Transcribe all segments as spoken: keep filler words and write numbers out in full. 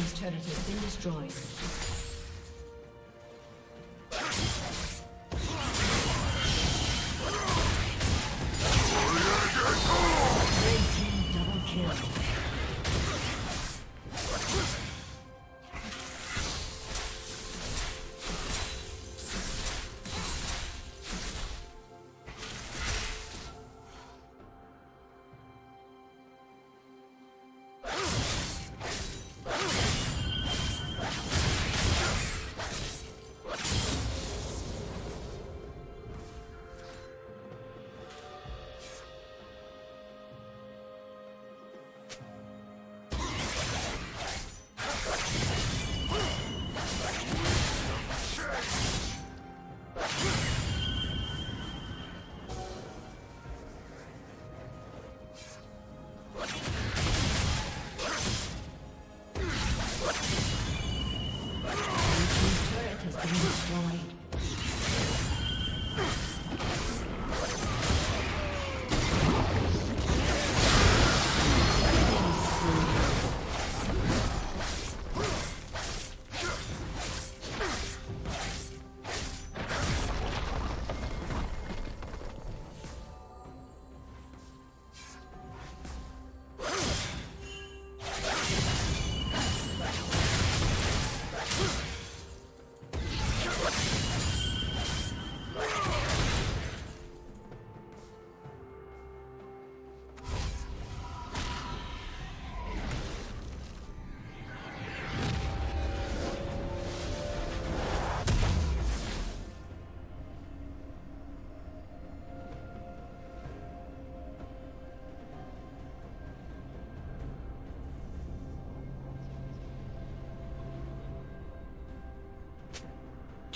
His turret has been destroyed.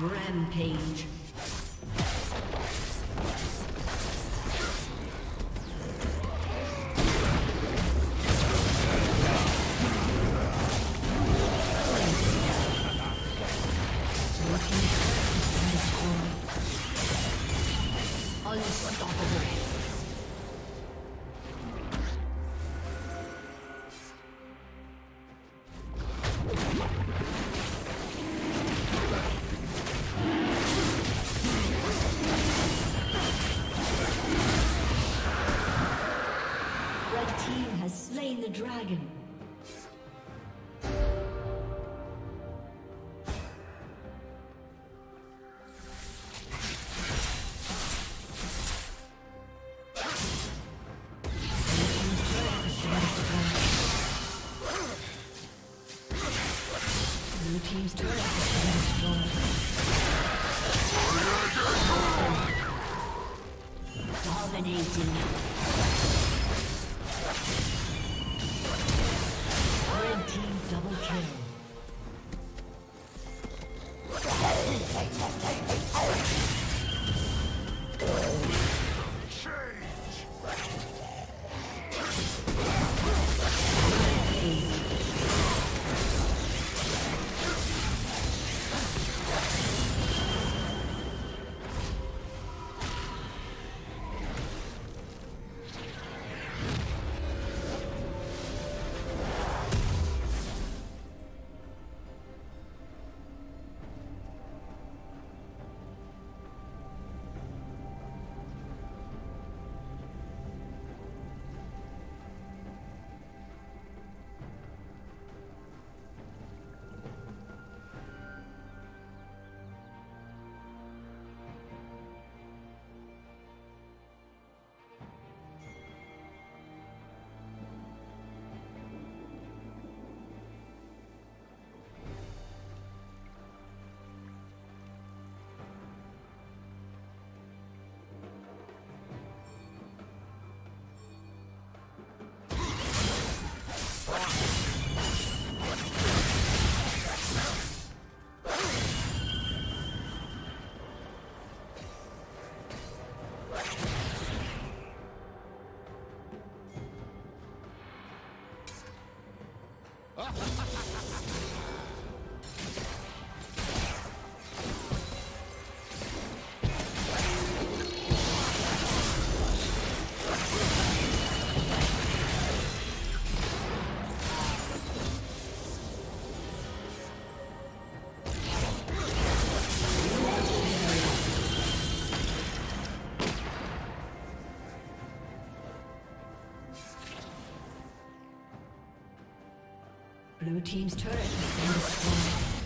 Rampage. team has slain the dragon. Blue team's turret has been destroyed.